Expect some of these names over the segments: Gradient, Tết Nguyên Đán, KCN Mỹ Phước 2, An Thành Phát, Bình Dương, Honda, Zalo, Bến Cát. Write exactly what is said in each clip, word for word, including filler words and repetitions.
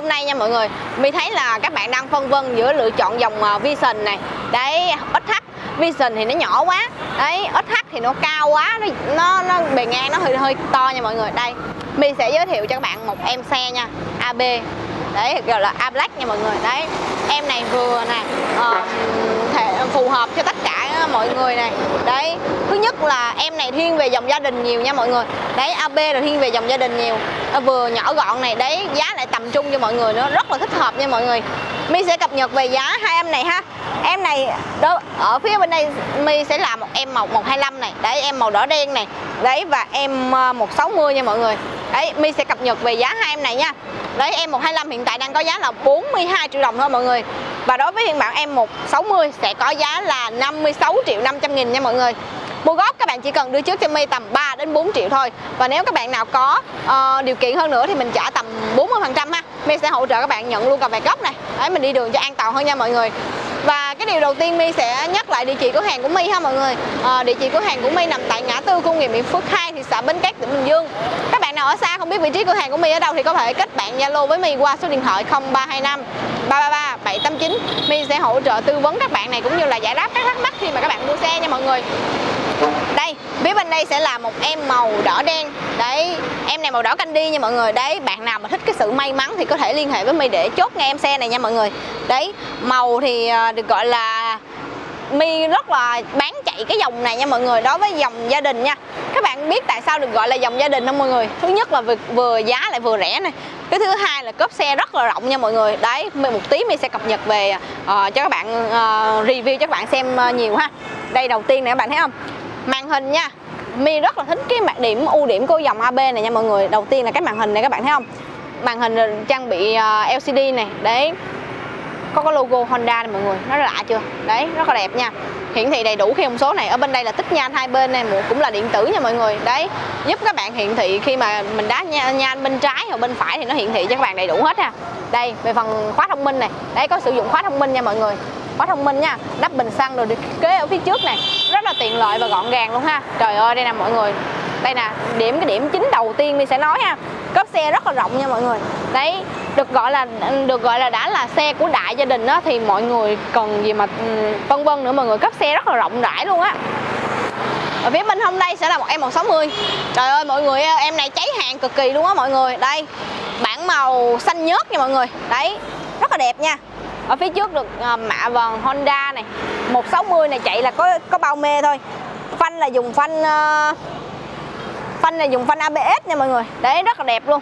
hôm nay nha mọi người, mình thấy là các bạn đang phân vân giữa lựa chọn dòng Vision này. Đấy, ích hát Vision thì nó nhỏ quá. Đấy, ích hát thì nó cao quá, nó nó, nó bề ngang nó hơi hơi to nha mọi người. Đây, mình sẽ giới thiệu cho các bạn một em xe nha, a bê. Đấy, gọi là a bê nha mọi người. Đấy, em này vừa nè, uh, thể phù hợp cho tất cả mọi người này. Đấy, thứ nhất là em này thiên về dòng gia đình nhiều nha mọi người. Đấy, a bê là thiên về dòng gia đình nhiều, vừa nhỏ gọn này. Đấy, giá lại tầm trung cho mọi người nữa, rất là thích hợp nha mọi người. Mi sẽ cập nhật về giá hai em này ha. Em này đó, ở phía bên đây mi sẽ làm một em màu một hai lăm này, đấy em màu đỏ đen này, đấy và em một sáu mươi nha mọi người. Đấy, mi sẽ cập nhật về giá hai em này nha. Đấy, em một hai lăm hiện tại đang có giá là bốn mươi hai triệu đồng thôi mọi người. Và đối với phiên bản em một sáu mươi sẽ có giá là năm mươi sáu triệu năm trăm nghìn nha mọi người. Mua góp các bạn chỉ cần đưa trước cho mi tầm ba đến bốn triệu thôi. Và nếu các bạn nào có uh, điều kiện hơn nữa thì mình trả tầm bốn mươi phần trăm ha. Mi sẽ hỗ trợ các bạn nhận luôn cả về gốc này. Đấy, mình đi đường cho an toàn hơn nha mọi người. Và cái điều đầu tiên mi sẽ nhắc lại địa chỉ cửa hàng của mi ha mọi người. À, địa chỉ cửa hàng của mi nằm tại ngã tư công nghiệp Mỹ Phước hai, thị xã Bến Cát, tỉnh Bình Dương. Các bạn nào ở xa không biết vị trí cửa hàng của mi ở đâu thì có thể kết bạn Zalo với mi qua số điện thoại không ba hai năm ba ba ba bảy tám chín. Mi sẽ hỗ trợ tư vấn các bạn này cũng như là giải đáp các thắc mắc khi mà các bạn mua xe nha mọi người. Đây, phía bên đây sẽ là một em màu đỏ đen. Đấy, em này màu đỏ candy nha mọi người. Đấy, bạn nào mà thích cái sự may mắn thì có thể liên hệ với mi để chốt ngay em xe này nha mọi người. Đấy, màu thì được gọi là mi rất là bán chạy cái dòng này nha mọi người. Đối với dòng gia đình nha, các bạn biết tại sao được gọi là dòng gia đình không mọi người? Thứ nhất là vừa giá lại vừa rẻ này, cái thứ hai là cốp xe rất là rộng nha mọi người. Đấy, một tí mi sẽ cập nhật về uh, cho các bạn uh, review cho các bạn xem uh, nhiều ha. Đây, đầu tiên này các bạn thấy không, màn hình nha, mi rất là thích cái mặt điểm ưu điểm của dòng a bê này nha mọi người. Đầu tiên là cái màn hình này, các bạn thấy không, màn hình trang bị lờ xê đê này. Đấy, có cái logo Honda này mọi người, nó lạ chưa? Đấy, rất là đẹp nha, hiển thị đầy đủ khi thông số này. Ở bên đây là tích nhan hai bên này, cũng là điện tử nha mọi người. Đấy, giúp các bạn hiển thị khi mà mình đá nhan bên trái hoặc bên phải thì nó hiển thị cho các bạn đầy đủ hết ha. Đây, về phần khóa thông minh này, đấy có sử dụng khóa thông minh nha mọi người, khóa thông minh nha, đắp bình xăng rồi được kế ở phía trước này, rất là tiện lợi và gọn gàng luôn ha. Trời ơi, đây nè mọi người, đây nè, điểm cái điểm chính đầu tiên mình sẽ nói ha, cốp xe rất là rộng nha mọi người. Đấy, được gọi là được gọi là đã là xe của đại gia đình đó thì mọi người cần gì mà vân vân nữa mọi người, cốp xe rất là rộng rãi luôn á. Ở phía bên hôm nay sẽ là một em một sáu mươi. Trời ơi mọi người, em này cháy hàng cực kỳ luôn á mọi người. Đây, bảng màu xanh nhớt nha mọi người. Đấy, rất là đẹp nha. Ở phía trước được mạ vàng Honda này, một sáu mươi này, chạy là có có bao mê thôi. Phanh là dùng phanh phanh là dùng phanh a bê ét nha mọi người. Đấy, rất là đẹp luôn.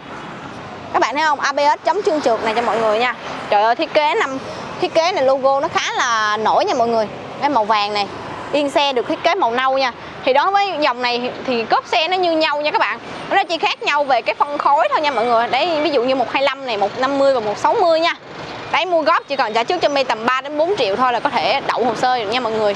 Các bạn thấy không, a bê ét chống trơn trượt này cho mọi người nha. Trời ơi, thiết kế năm thiết kế này logo nó khá là nổi nha mọi người. Cái màu vàng này, yên xe được thiết kế màu nâu nha. Thì đối với dòng này thì cốp xe nó như nhau nha các bạn, nó chỉ khác nhau về cái phân khối thôi nha mọi người. Đấy, ví dụ như một hai lăm này, một năm mươi và một sáu mươi nha. Đấy, mua góp chỉ cần trả trước cho mi tầm ba đến bốn triệu thôi là có thể đậu hồ sơ được nha mọi người.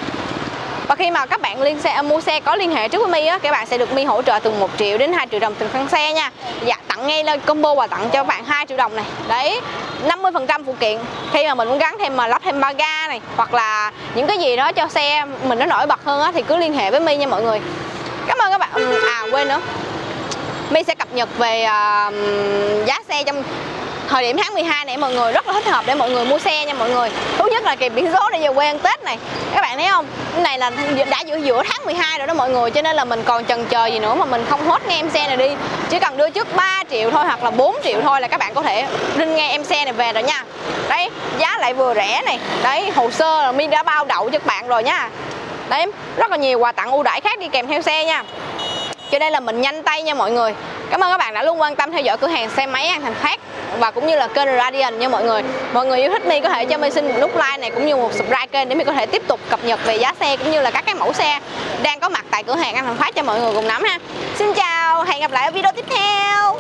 Và khi mà các bạn liên xe mua xe có liên hệ trước với mi á, các bạn sẽ được mi hỗ trợ từ một triệu đến hai triệu đồng từng thân xe nha. Dạ, tặng ngay lên combo và tặng cho các bạn hai triệu đồng này. Đấy, năm mươi phần trăm phụ kiện khi mà mình muốn gắn thêm mà lắp thêm ba ga này hoặc là những cái gì đó cho xe mình nó nổi bật hơn á thì cứ liên hệ với mi nha mọi người. Cảm ơn các bạn. À quên nữa, mi sẽ cập nhật về uh, giá xe trong thời điểm tháng mười hai này mọi người, rất là thích hợp để mọi người mua xe nha mọi người. Thứ nhất là kỳ biển số để về quê ăn Tết này, các bạn thấy không, cái này là đã giữa giữa tháng mười hai rồi đó mọi người, cho nên là mình còn chần chờ gì nữa mà mình không hốt ngay em xe này đi. Chỉ cần đưa trước ba triệu thôi hoặc là bốn triệu thôi là các bạn có thể rinh ngay em xe này về rồi nha. Đấy, giá lại vừa rẻ này. Đấy, hồ sơ là mi đã bao đậu cho các bạn rồi nha. Đấy, rất là nhiều quà tặng ưu đãi khác đi kèm theo xe nha, cho nên là mình nhanh tay nha mọi người. Cảm ơn các bạn đã luôn quan tâm theo dõi cửa hàng xe máy An Thành Phát và cũng như là kênh Gradient nha mọi người. Mọi người yêu thích mi có thể cho mi xin một nút like này cũng như một subscribe kênh để mi có thể tiếp tục cập nhật về giá xe cũng như là các cái mẫu xe đang có mặt tại cửa hàng An Thành Phát cho mọi người cùng nắm ha. Xin chào, hẹn gặp lại ở video tiếp theo.